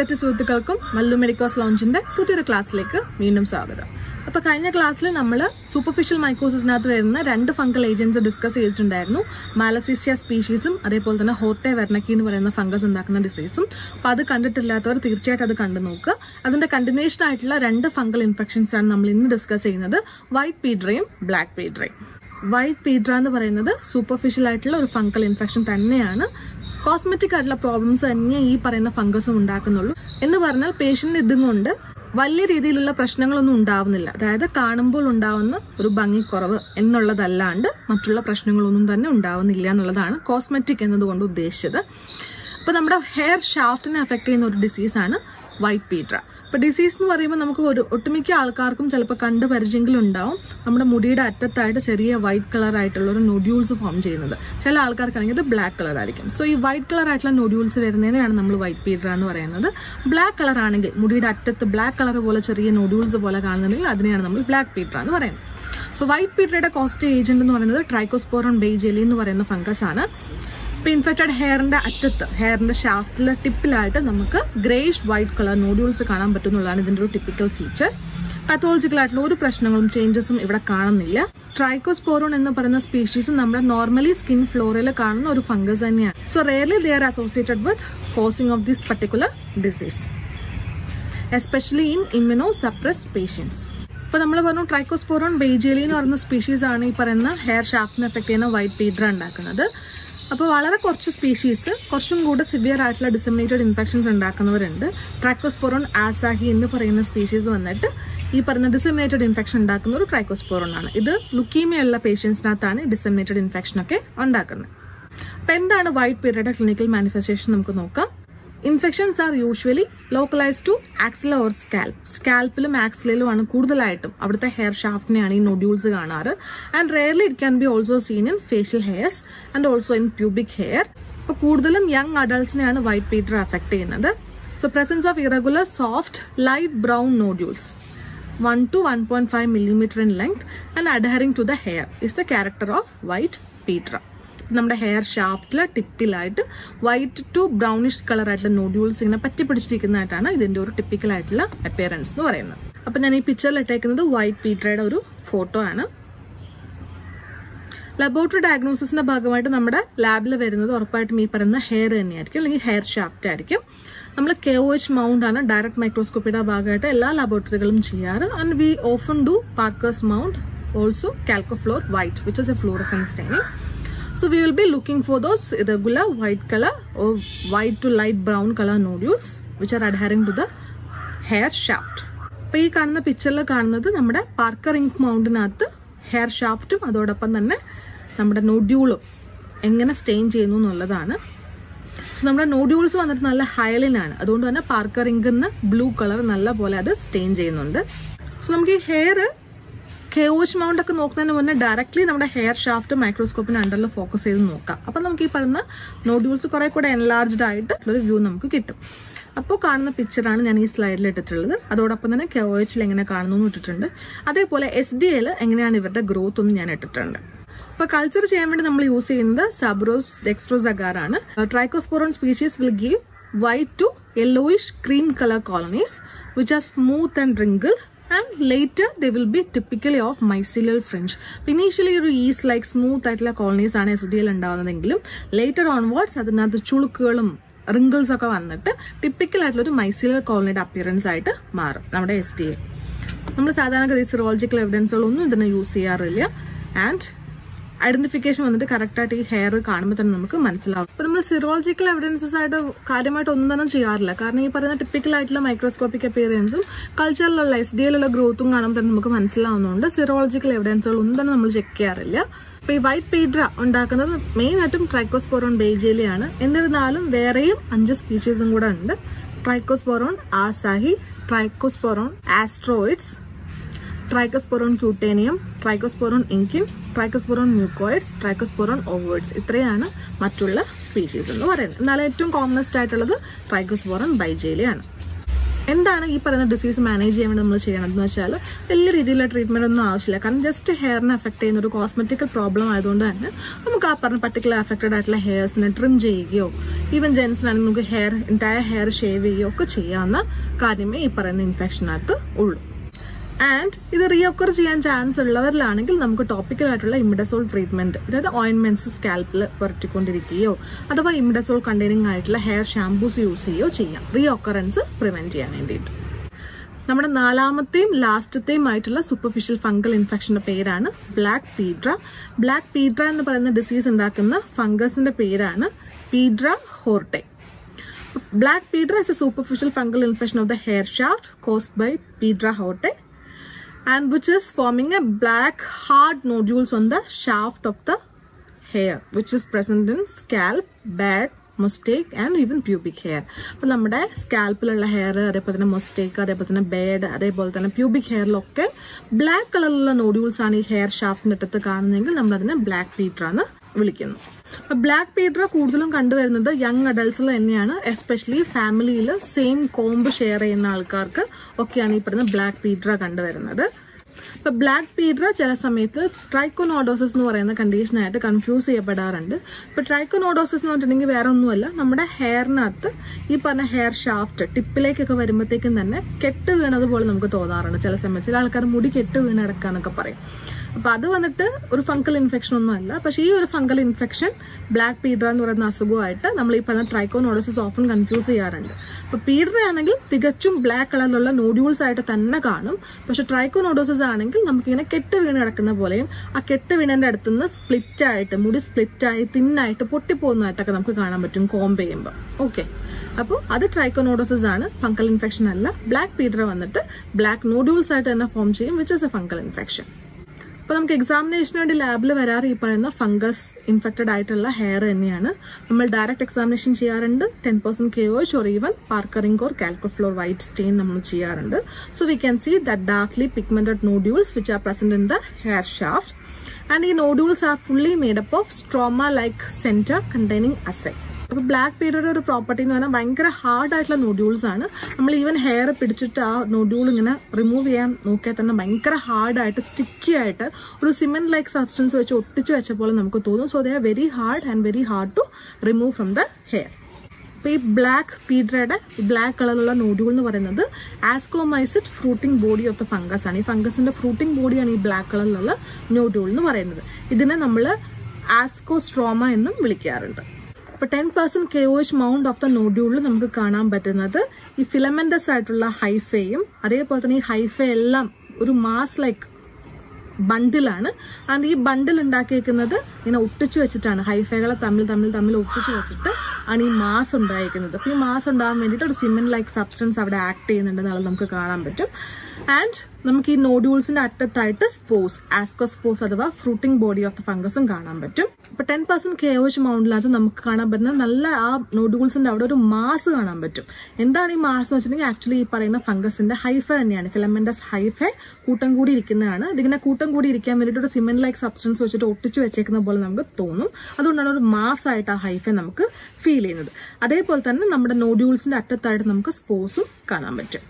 വിദ്യാർത്ഥി സുഹൃത്തുക്കൾക്കും മല്ലു മെഡിക്കോസ് ലോഞ്ചിന്റെ പുതിയൊരു ക്ലാസ്സിലേക്ക് വീണ്ടും സ്വാഗതം. അപ്പോൾ കഴിഞ്ഞ ക്ലാസ്സിൽ നമ്മൾ സൂപ്പർഫിഷ്യൽ മൈക്കോസിസിനകത്ത് വരുന്ന രണ്ട് ഫംഗൽ ഏജന്റ്സ് ഡിസ്കസ് ചെയ്തിട്ടുണ്ടായിരുന്നു. മാലസീസിയ സ്പീഷീസും അതേപോലെ തന്നെ ഹോർട്ടെ വെർണക്കി എന്ന് പറയുന്ന ഫംഗസ് ഉണ്ടാക്കുന്ന ഡിസീസും. അപ്പോൾ അത് കണ്ടിട്ടില്ലാത്തവർ തീർച്ചയായിട്ടും അത് കണ്ടു നോക്കുക. അതിന്റെ കണ്ടിന്യൂവേഷൻ ആയിട്ടുള്ള രണ്ട് ഫംഗൽ ഇൻഫെക്ഷൻസ് ആണ് നമ്മൾ ഇന്ന് ഡിസ്കസ് ചെയ്യുന്നത്, വൈറ്റ് പീഡ്രയും ബ്ലാക്ക് പീഡ്രയും. വൈറ്റ് പീഡ്ര എന്ന് പറയുന്നത് സൂപ്പർഫിഷ്യൽ ആയിട്ടുള്ള ഒരു ഫംഗൽ ഇൻഫെക്ഷൻ തന്നെയാണ്. കോസ്മെറ്റിക് ആയിട്ടുള്ള പ്രോബ്ലംസ് തന്നെ ഈ പറയുന്ന ഫംഗസും ഉണ്ടാക്കുന്നുള്ളൂ. എന്ന് പറഞ്ഞാൽ പേഷ്യന്റിന് ഇതും കൊണ്ട് വലിയ രീതിയിലുള്ള പ്രശ്നങ്ങളൊന്നും ഉണ്ടാവുന്നില്ല. അതായത് കാണുമ്പോൾ ഉണ്ടാവുന്ന ഒരു ഭംഗിക്കുറവ് എന്നുള്ളതല്ലാണ്ട് മറ്റുള്ള പ്രശ്നങ്ങളൊന്നും തന്നെ ഉണ്ടാവുന്നില്ല എന്നുള്ളതാണ് കോസ്മെറ്റിക് എന്നതുകൊണ്ട് ഉദ്ദേശിച്ചത്. അപ്പോൾ നമ്മുടെ ഹെയർ ഷാഫ്റ്റിനെ അഫക്ട് ചെയ്യുന്ന ഒരു ഡിസീസാണ് വൈറ്റ് പീഡ്ര. അപ്പോൾ ഡിസീസ് എന്ന് പറയുമ്പോൾ നമുക്ക് ഒരു ഒട്ടുമിക്ക ആൾക്കാർക്കും ചിലപ്പോൾ കണ്ട് പരിചയെങ്കിലും ഉണ്ടാവും, നമ്മുടെ മുടിയുടെ അറ്റത്തായിട്ട് ചെറിയ വൈറ്റ് കളർ ആയിട്ടുള്ള ഒരു നോഡ്യൂൾസ് ഫോം ചെയ്യുന്നത്. ചില ആൾക്കാർക്കാണെങ്കിൽ ഇത് ബ്ലാക്ക് കളർ ആയിരിക്കും. സോ ഈ വൈറ്റ് കളർ ആയിട്ടുള്ള നോഡ്യൂൾസ് വരുന്നതിനാണ് നമ്മൾ വൈറ്റ് പീഡ്ര എന്ന് പറയുന്നത്. ബ്ലാക്ക് കളർ ആണെങ്കിൽ മുടിയുടെ അറ്റത്ത് ബ്ലാക്ക് കളർ പോലെ ചെറിയ നോഡ്യൂൾസ് പോലെ കാണുന്നുണ്ടെങ്കിൽ അതിനെയാണ് നമ്മൾ ബ്ലാക്ക് പീഡ്ര എന്ന് പറയുന്നത്. സോ വൈറ്റ് പീഡ്രയുടെ കോസ്റ്റ് ഏജന്റ് എന്ന് പറയുന്നത് ട്രൈക്കോസ്പോറോൺ ബെയ്ജലി എന്ന് പറയുന്ന ഫംഗസ് ആണ്. ഇപ്പോൾ ഇൻഫെക്റ്റഡ് ഹെയറിന്റെ അറ്റത്ത്, ഹെയറിന്റെ ഷാഫ്റ്റിലെ ടിപ്പിലായിട്ട് നമുക്ക് ഗ്രേഷ് വൈറ്റ് കളർ നോഡ്യൂൾസ് കാണാൻ പറ്റുന്നുള്ളതാണ് ഇതിന്റെ ഒരു ടിപ്പിക്കൽ ഫീച്ചർ. പാത്തോളജിക്കൽ ആയിട്ടുള്ള ഒരു പ്രശ്നങ്ങളും ചേഞ്ചസും ഇവിടെ കാണുന്നില്ല. ട്രൈക്കോസ്പോറോൺ എന്ന് പറയുന്ന സ്പീഷീസ് നമ്മുടെ നോർമലി സ്കിൻ ഫ്ലോറയിൽ കാണുന്ന ഒരു ഫംഗസ് തന്നെയാണ്. So rarely they are associated with causing of this particular disease, especially in immunosuppressed patients. ഇപ്പോൾ നമ്മൾ പറഞ്ഞു ട്രൈക്കോസ്പോറോൺ ബെയ്ജലി എന്ന് പറയുന്ന സ്പീഷീസ് ആണ് ഈ പറയുന്ന ഹെയർ ഷാഫ്റ്റിനെ എഫക്ട് ചെയ്യുന്ന വൈറ്റ് പീഡ്ര ഉണ്ടാക്കുന്നത്. അപ്പോൾ വളരെ കുറച്ച് സ്പീഷീസ് കുറച്ചും കൂടെ സിവിയർ ആയിട്ടുള്ള ഡിസമിനേറ്റഡ് ഇൻഫെക്ഷൻസ് ഉണ്ടാക്കുന്നവരുണ്ട്. ട്രൈക്കോസ്പോറോൺ ആസാഹി എന്ന് പറയുന്ന സ്പീഷീസ് വന്നിട്ട് ഈ പറഞ്ഞ ഡിസമിനേറ്റഡ് ഇൻഫെക്ഷൻ ഉണ്ടാക്കുന്ന ഒരു ട്രൈക്കോസ്പോറോൺ ആണ്. ഇത് ലുക്കീമിയുള്ള പേഷ്യൻസിനകത്താണ് ഡിസമിനേറ്റഡ് ഇൻഫെക്ഷനൊക്കെ ഉണ്ടാക്കുന്നത്. അപ്പോൾ എന്താണ് വൈറ്റ് പീഡ്രയുടെ ക്ലിനിക്കൽ മാനിഫെസ്റ്റേഷൻ നമുക്ക് നോക്കാം. Infections are usually localise to axilla or scalp. സ്കാൽപ്പിലും ആക്സിലയിലുമാണ് കൂടുതലായിട്ടും അവിടുത്തെ ഹെയർ ഷാഫ്റ്റിനെയാണ് ഈ നോഡ്യൂൾസ് കാണാറ്. And rarely it can be also seen in facial hairs and also in pubic hair. അപ്പോൾ കൂടുതലും യങ് അഡൾട്ട്സിനെയാണ് വൈറ്റ് പീഡ്ര അഫക്ട് ചെയ്യുന്നത്. So presence of irregular soft light brown nodules 1 to 1.5 millimeter in length and adhering to the hair is the character of white pydra. നമ്മുടെ hair ഷാഫ്റ്റിലെ ടിപ്പിലായിട്ട് white to brownish colour ആയിട്ടുള്ള nodules ഇങ്ങനെ പറ്റി പിടിച്ചിരിക്കുന്നതായിട്ടാണ് ഇതിന്റെ ഒരു typical ആയിട്ടുള്ള അപ്പിയറൻസ് എന്ന് പറയുന്നത്. അപ്പൊ ഞാൻ ഈ പിക്ചറിൽ ഇട്ടേക്കുന്നത് വൈറ്റ് പീഡ്രയുടെ ഒരു ഫോട്ടോ ആണ്. ലബോറട്ടറി ഡയഗ്നോസിസിന്റെ ഭാഗമായിട്ട് നമ്മുടെ ലാബിൽ വരുന്നത് ഉറപ്പായിട്ടും ഈ പറയുന്ന ഹെയർ തന്നെയായിരിക്കും, അല്ലെങ്കിൽ ഹെയർ ഷാഫ്റ്റ് ആയിരിക്കും. നമ്മൾ KOH മൗണ്ട് ആണ് ഡയറക്ട് മൈക്രോസ്കോപ്പിയുടെ ഭാഗമായിട്ട് എല്ലാ ലബോറട്ടറികളും ചെയ്യാറ്. And we often do Parker's mount, also calcofluor white which is a fluorescent staining. So we will be looking for those irregular white color or white to light brown color nodules which are adhering to the hair shaft. അപ്പോൾ ഈ കാണുന്ന പിക്ചറിൽ കാണുന്നത് നമ്മുടെ Parker ink മൗണ്ടിനകത്ത് hair ഷാഫ്റ്റും അതോടൊപ്പം തന്നെ നമ്മുടെ നോഡ്യൂളും എങ്ങനെ സ്റ്റെയിൻ ചെയ്യുന്നു എന്നുള്ളതാണ്. സോ നമ്മുടെ നോഡ്യൂൾസ് വന്നിട്ട് നല്ല ഹൈലൈനാണ്, അതുകൊണ്ട് തന്നെ പാർക്കർ ഇങ്ക് എന്ന ബ്ലൂ കളർ നല്ല പോലെ അത് സ്റ്റെയിൻ ചെയ്യുന്നുണ്ട്. സോ നമുക്ക് ഈ ഹെയർ KOH മൗണ്ട് ഒക്കെ നോക്കുന്നതിന് മുന്നേ ഡയറക്ട്ലി നമ്മുടെ ഹെയർ ഷാഫ്റ്റ് മൈക്രോസ്കോപ്പിന് അണ്ടറിൽ ഫോക്കസ് ചെയ്ത് നോക്കാം. അപ്പോൾ നമുക്ക് ഈ പറയുന്ന നോഡ്യൂൾസ് കുറെ കൂടെ എൻലാർജ്ഡ് ആയിട്ട് ഒരു വ്യൂ നമുക്ക് കിട്ടും. അപ്പോൾ കാണുന്ന പിക്ചറാണ് ഞാൻ ഈ സ്ലൈഡിൽ ഇട്ടിട്ടുള്ളത്. അതോടൊപ്പം തന്നെ KOHൽ എങ്ങനെ കാണുന്നു ഇട്ടിട്ടുണ്ട്, അതേപോലെ SDL എങ്ങനെയാണ് ഇവരുടെ ഗ്രോത്ത് ഒന്നും ഞാൻ ഇട്ടിട്ടുണ്ട്. അപ്പോൾ കൾച്ചർ ചെയ്യാൻ വേണ്ടി നമ്മൾ യൂസ് ചെയ്യുന്നത് സബ്രോസ് ഡെക്സ്ട്രോസഗാറാണ്. Trichosporon species will give white to yellowish cream colour colonies which are smooth and wrinkled. And later they will be typically of mycelial fringe. Initially ഒരു yeast like smooth ആയിട്ടുള്ള colonies ആണ് SDL ഉണ്ടാവുന്നതെങ്കിലും later onwards അതിനകത്ത് ചുളുക്കുകളും wrinkles ഒക്കെ വന്നിട്ട് typical ആയിട്ടുള്ള ഒരു mycelial colonyയുടെ appearance ആയിട്ട് മാറും നമ്മുടെ SDL. നമ്മൾ സാധാരണ serological evidenceകളൊന്നും ഇതിനെ യൂസ് ചെയ്യാറില്ല. ആൻഡ് ഐഡന്റിഫിക്കേഷൻ വന്നിട്ട് കറക്റ്റായിട്ട് ഈ ഹെയർ കാണുമ്പോൾ തന്നെ നമുക്ക് മനസ്സിലാവും. അപ്പോൾ നമ്മൾ സിറോളജിക്കൽ എവിഡൻസസ് ആയിട്ട് കാര്യമായിട്ട് ഒന്നും തന്നെ ചെയ്യാറില്ല, കാരണം ഈ പറയുന്ന ടിപ്പിക്കൽ ആയിട്ടുള്ള മൈക്രോസ്കോപ്പിക് അപ്പിയറൻസും കൾച്ചറിലുള്ള SDL ഗ്രോത്തും കാണുമ്പോൾ തന്നെ നമുക്ക് മനസ്സിലാവുന്നുണ്ട്. സിറോളജിക്കൽ എവിഡൻസുകൾ ഒന്നും തന്നെ നമ്മൾ ചെക്ക് ചെയ്യാറില്ല. അപ്പോൾ ഈ വൈറ്റ് പീഡ്ര ഉണ്ടാക്കുന്നത് മെയിനായിട്ടും ട്രൈക്കോസ്പോറോൺ ബെയ്ജലിയാണ്. എന്നിരുന്നാലും വേറെയും 5 സ്പീഷീസും കൂടെ ഉണ്ട്. Trichosporon asahii, Trichosporon asteroides, Trichosporon cutaneum, Trichosporon inkin, Trichosporon mucoides, Trichosporon ovoides. ഇത്രയാണ് മറ്റുള്ള സ്പീഷീസ് എന്ന് പറയുന്നത്. എന്നാൽ ഏറ്റവും കോമണസ്റ്റ് ആയിട്ടുള്ളത് ട്രൈക്കോസ്പോറോൺ ബൈജേലിയാണ്. എന്താണ് ഈ പറയുന്ന ഡിസീസ് മാനേജ് ചെയ്യാൻ വേണ്ടി നമ്മൾ ചെയ്യണമെന്ന് വെച്ചാൽ വലിയ രീതിയിലുള്ള ട്രീറ്റ്മെന്റ് ഒന്നും ആവശ്യമില്ല, കാരണം ജസ്റ്റ് ഹെയറിനെ അഫക്ട് ചെയ്യുന്ന ഒരു കോസ്മെറ്റിക്കൽ പ്രോബ്ലം ആയതുകൊണ്ട് തന്നെ നമുക്ക് ആ പറഞ്ഞ പർട്ടിക്കുലർ അഫക്റ്റഡ് ആയിട്ടുള്ള ഹെയർസിനെ ട്രിം ചെയ്യുകയോ ഈവൻ ജെൻസ് ആണെങ്കിൽ നമുക്ക് എൻറ്റയർ ഷേവ് ചെയ്യുകയൊക്കെ ചെയ്യാവുന്ന കാര്യമേ ഈ പറയുന്ന ഇൻഫെക്ഷനകത്ത് ഉള്ളൂ. ആൻഡ് ഇത് റീഓക്കർ ചെയ്യാൻ ചാൻസ് ഉള്ളവരിലാണെങ്കിൽ നമുക്ക് ടോപ്പിക്കലായിട്ടുള്ള ഇമിഡസോൾ ട്രീറ്റ്മെന്റ്, അതായത് ഓയിൻമെന്റ്സ് സ്കാൽപ്പിൽ പുരട്ടിക്കൊണ്ടിരിക്കുകയോ അഥവാ ഇമിഡസോൾ കണ്ടെയ്നിങ് ആയിട്ടുള്ള ഹെയർ ഷാംപൂസ് യൂസ് ചെയ്യുകയോ ചെയ്യാം റീഓക്കറൻസ് പ്രിവെന്റ് ചെയ്യാൻ വേണ്ടിയിട്ട്. നമ്മുടെ നാലാമത്തെയും ലാസ്റ്റത്തെയും ആയിട്ടുള്ള സൂപ്പർഫിഷ്യൽ ഫംഗൽ ഇൻഫെക്ഷന്റെ പേരാണ് ബ്ലാക്ക് പീഡ്ര. ബ്ലാക്ക് പീഡ്ര എന്ന് പറയുന്ന ഡിസീസ് ഉണ്ടാക്കുന്ന ഫംഗസിന്റെ പേരാണ് piedra hortae. Black piedra is a superficial fungal infection of the hair shaft caused by piedra hortae and which is forming a black hard nodules on the shaft of the hair which is present in scalp, back, moustache and even pubic hair. അപ്പോൾ നമ്മുടെ സ്കാൽപ്പിലുള്ള hair, അതേപോലെ തന്നെ മുസ്റ്റേക്ക്, അതേപോലെ തന്നെ beard, അതേപോലെ തന്നെ pubic ഹെയറിലൊക്കെ black കളറിലുള്ള നോഡ്യൂൾസ് ആണ് ഈ ഹെയർ ഷാഫ്റ്റിന്റെ അടുത്ത് കാണുന്നതെങ്കിൽ നമ്മളതിനെ ബ്ലാക്ക് പീഡ്ര എന്ന് വിളിക്കുന്നു. അപ്പൊ ബ്ലാക്ക് പീഡ്ര കൂടുതലും കണ്ടുവരുന്നത് യങ് അഡൽട്സിൽ തന്നെയാണ്. എസ്പെഷ്യലി ഫാമിലിയിൽ സെയിം കോംബ് ഷെയർ ചെയ്യുന്ന ആൾക്കാർക്ക് ഒക്കെയാണ് ഈ പറയുന്ന ബ്ലാക്ക് പീഡ്ര കണ്ടുവരുന്നത്. ഇപ്പൊ ബ്ലാക്ക് പീഡ്ര ചില സമയത്ത് ട്രൈക്കോനോഡോസിസ് എന്ന് പറയുന്ന കണ്ടീഷനായിട്ട് കൺഫ്യൂസ് ചെയ്യപ്പെടാറുണ്ട്. ഇപ്പൊ ട്രൈക്കോനോഡോസിസ് എന്ന് പറഞ്ഞിട്ടുണ്ടെങ്കിൽ വേറെ ഒന്നുമല്ല, നമ്മുടെ ഹെയറിനകത്ത് ഈ പറഞ്ഞ ഹെയർ ഷാഫ്റ്റ് ടിപ്പിലേക്കൊക്കെ വരുമ്പോഴത്തേക്കും തന്നെ കെട്ട് വീണതുപോലെ നമുക്ക് തോന്നാറുണ്ട്. ചില സമയത്ത് ചില ആൾക്കാർ മുടി കെട്ട് വീണിറക്കാന്നൊക്കെ പറയും. അപ്പൊ അത് വന്നിട്ട് ഒരു ഫംഗൽ ഇൻഫെക്ഷൻ ഒന്നും അല്ല. പക്ഷെ ഈ ഒരു ഫംഗൽ ഇൻഫെക്ഷൻ ബ്ലാക്ക് പീഡ്ര എന്ന് പറയുന്ന അസുഖമായിട്ട് നമ്മൾ ഈ പറഞ്ഞ ട്രൈക്കോനോഡോസിസ് ഓഫൻ കൺഫ്യൂസ് ചെയ്യാറുണ്ട്. അപ്പൊ പീഡ്രയാണെങ്കിൽ തികച്ചും ബ്ലാക്ക് കളറിലുള്ള നോഡ്യൂൾസ് ആയിട്ട് തന്നെ കാണും. പക്ഷെ ട്രൈക്കോനോഡോസിസ് ആണെങ്കിൽ നമുക്കിങ്ങനെ കെട്ട് വീണ് കിടക്കുന്ന പോലെയും ആ കെട്ട് വീണന്റെ അടുത്തുനിന്ന് സ്പ്ലിറ്റ് ആയിട്ട് മുടി സ്പ്ലിറ്റ് ആയി തിന്നായിട്ട് പൊട്ടിപ്പോകുന്നതായിട്ടൊക്കെ നമുക്ക് കാണാൻ പറ്റും കോംബ് ചെയ്യുമ്പോൾ. ഓക്കെ, അപ്പോൾ അത് ട്രൈക്കോനോഡോസിസ് ആണ്, ഫംഗൽ ഇൻഫെക്ഷൻ അല്ല. ബ്ലാക്ക് പീഡ്ര വന്നിട്ട് ബ്ലാക്ക് നോഡ്യൂൾസ് ആയിട്ട് തന്നെ ഫോം ചെയ്യും which is a fungal infection. അപ്പോൾ നമുക്ക് എക്സാമിനേഷന് വേണ്ടി ലാബിൽ വരാറ് ഈ പറയുന്ന ഫംഗസ് ഇൻഫെക്റ്റഡ് ആയിട്ടുള്ള ഹെയർ തന്നെയാണ്. നമ്മൾ ഡയറക്റ്റ് എക്സാമിനേഷൻ ചെയ്യാറുണ്ട്. 10% KOH or even Parker ink or calcofluor white stain നമ്മൾ ചെയ്യാറുണ്ട്. So we can see that darkly pigmented nodules which are present in the hair shaft and ഈ nodules are fully made up of stroma like centre containing asci. അപ്പോൾ black പീഡ്രയുടെ ഒരു property എന്ന് പറഞ്ഞാൽ ഭയങ്കര hard ആയിട്ടുള്ള nodules ആണ്. നമ്മൾ even hair പിടിച്ചിട്ട് ആ നോഡ്യൂൾ ഇങ്ങനെ റിമൂവ് ചെയ്യാൻ നോക്കിയാൽ തന്നെ ഭയങ്കര ഹാർഡായിട്ട് സ്റ്റിക്കി ആയിട്ട് ഒരു സിമെന്റ് ലൈക്ക് സബ്സ്റ്റൻസ് വെച്ച് ഒട്ടിച്ച് വെച്ച പോലെ നമുക്ക് തോന്നും. So they are very hard and very hard to remove from the hair. അപ്പോൾ ഈ ബ്ലാക്ക് പീഡ്രയുടെ ബ്ലാക്ക് കളറുള്ള നോഡ്യൂൾ എന്ന് പറയുന്നത് ascomycete fruiting body of the fungus ആണ്. ഈ ഫംഗസിന്റെ ഫ്രൂട്ടിംഗ് ബോഡിയാണ് ഈ ബ്ലാക്ക് കളറിലുള്ള നോഡ്യൂൾ എന്ന് പറയുന്നത്. ഇതിനെ നമ്മൾ ആസ്കോസ്ട്രോമ എന്നും വിളിക്കാറുണ്ട്. അപ്പോൾ 10% KOH മൗണ്ട് ഓഫ് ദ നോഡ്യൂളിൽ നമുക്ക് കാണാൻ പറ്റുന്നത് ഈ ഫിലമെന്റസ് ആയിട്ടുള്ള ഹൈഫയും അതേപോലെ തന്നെ ഈ ഹൈഫ എല്ലാം ഒരു മാസ് ലൈക്ക് ബണ്ടിലാണ്. ആൻഡ് ഈ ബണ്ടിൽ ഉണ്ടാക്കിയേക്കുന്നത് ഇങ്ങനെ ഒട്ടിച്ചു വെച്ചിട്ടാണ്. ഹൈഫകളെ തമ്മിൽ തമ്മിൽ തമ്മിൽ ഒട്ടിച്ചു വെച്ചിട്ട് ആണ് ഈ മാസ് ഉണ്ടായിരിക്കുന്നത്. അപ്പോൾ ഈ മാസ് ഉണ്ടാകാൻ വേണ്ടിയിട്ട് ഒരു സിമെന്റ് ലൈക്ക് സബ്സ്റ്റൻസ് അവിടെ ആക്ട് ചെയ്യുന്നുണ്ടെന്നാണ് നമുക്ക് കാണാൻ പറ്റും. ആൻഡ് നമുക്ക് ഈ നോഡ്യൂൾസിന്റെ അറ്റത്തായിട്ട് സ്പോസ്, ആസ്കോസ്പോസ് അഥവാ ഫ്രൂട്ടിംഗ് ബോഡി ഓഫ് ദ ഫംഗസും കാണാൻ പറ്റും. ഇപ്പൊ 10% KOH മൗണ്ടിനകത്ത് നമുക്ക് കാണാൻ പറ്റുന്ന നല്ല ആ നോഡ്യൂൾസിന്റെ അവിടെ ഒരു മാസ് കാണാൻ പറ്റും. എന്താണ് ഈ മാസ് എന്ന് വെച്ചിട്ടുണ്ടെങ്കിൽ ആക്ച്വലി ഈ പറയുന്ന ഫംഗസിന്റെ ഹൈഫ തന്നെയാണ്. ഫിലമെന്റസ് ഹൈഫ കൂട്ടം കൂടി ഇരിക്കുന്നതാണ്. ഇതിങ്ങനെ കൂട്ടം കൂടി ഇരിക്കാൻ വേണ്ടിയിട്ട് ഒരു സിമെന്റ് ലൈക്ക് സബ്സ്റ്റൻസ് വെച്ചിട്ട് ഒട്ടിച്ചു വെച്ചേക്കുന്ന പോലെ നമുക്ക് തോന്നും. അതുകൊണ്ടാണ് ഒരു മാസ് ആയിട്ട് ആ ഹൈഫ നമുക്ക് ഫീൽ ചെയ്യുന്നത്. അതേപോലെ തന്നെ നമ്മുടെ നോഡ്യൂൾസിന്റെ അറ്റത്തായിട്ട് നമുക്ക് സ്പോസും കാണാൻ പറ്റും.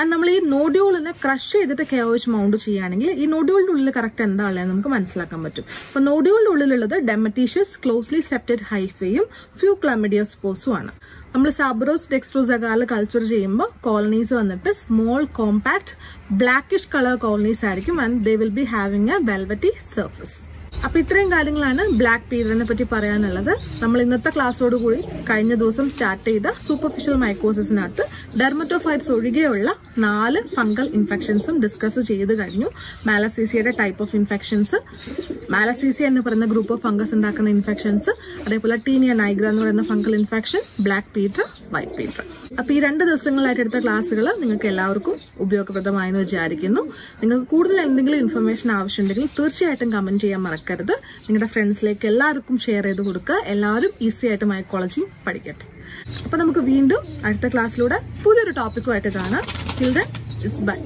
ആൻഡ് നമ്മൾ ഈ നോഡ്യൂളിനെ ക്രഷ് ചെയ്തിട്ട് KOH മൗണ്ട് ചെയ്യുകയാണെങ്കിൽ ഈ നോഡ്യൂളിന്റെ ഉള്ളിൽ കറക്റ്റ് എന്താണെന്ന് നമുക്ക് മനസ്സിലാക്കാൻ പറ്റും. അപ്പോൾ നോഡ്യൂളിന്റെ ഉള്ളിലുള്ളത് ഡെമറ്റീഷ്യസ് ക്ലോസ്ലി സെപ്റ്റഡ് ഹൈഫയും ഫ്യൂ ക്ലമിഡിയ സ്പോസും ആണ്. നമ്മൾ സാബറോസ് ഡെക്സ്ട്രോസഗാല കൾച്ചർ ചെയ്യുമ്പോൾ കോളനീസ് വന്നിട്ട് small compact blackish colour colonies ആയിരിക്കും. And they will be having a velvety surface. അപ്പൊ ഇത്രയും കാര്യങ്ങളാണ് ബ്ലാക്ക് പീഡ്രനെ പറ്റി പറയാനുള്ളത്. നമ്മൾ ഇന്നത്തെ ക്ലാസ്സോടുകൂടി കഴിഞ്ഞ ദിവസം സ്റ്റാർട്ട് ചെയ്ത സൂപ്പർഫിഷ്യൽ മൈക്കോസിസിനകത്ത് ഡെർമറ്റോഫൈറ്റ്സ് ഒഴികെയുള്ള 4 ഫംഗൽ ഇൻഫെക്ഷൻസും ഡിസ്കസ് ചെയ്ത് കഴിഞ്ഞു. മാലസീസിയയുടെ ടൈപ്പ് ഓഫ് ഇൻഫെക്ഷൻസ്, മാലസീസിയ എന്ന് പറയുന്ന ഗ്രൂപ്പ് ഓഫ് ഫംഗസ് ഉണ്ടാക്കുന്ന ഇൻഫെക്ഷൻസ്, അതേപോലെ ടീനിയ നൈഗ്ര എന്ന് പറയുന്ന fungal infection, black piedra, white piedra. അപ്പൊ ഈ 2 ദിവസങ്ങളായിട്ട് എടുത്ത ക്ലാസ്സുകൾ നിങ്ങൾക്ക് എല്ലാവർക്കും ഉപയോഗപ്രദമായെന്ന് വിചാരിക്കുന്നു. നിങ്ങൾക്ക് കൂടുതൽ എന്തെങ്കിലും ഇൻഫർമേഷൻ ആവശ്യമുണ്ടെങ്കിൽ തീർച്ചയായിട്ടും കമന്റ് ചെയ്യാൻ മറക്കരുത്. നിങ്ങളുടെ ഫ്രണ്ട്സിലേക്ക് എല്ലാവർക്കും ഷെയർ ചെയ്ത് കൊടുക്കുക. എല്ലാവരും ഈസി ആയിട്ട് മൈക്കോളജി പഠിക്കട്ടെ. അപ്പൊ നമുക്ക് വീണ്ടും അടുത്ത ക്ലാസ്സിലൂടെ പുതിയൊരു ടോപ്പിക്കുമായിട്ട് കാണാം. Till then, it's by.